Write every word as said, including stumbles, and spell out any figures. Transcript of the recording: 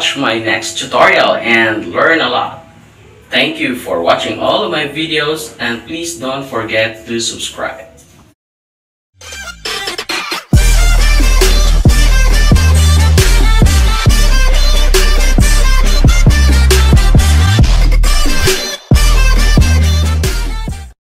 watch my next tutorial and learn a lot. Thank you for watching all of my videos, and please don't forget to subscribe.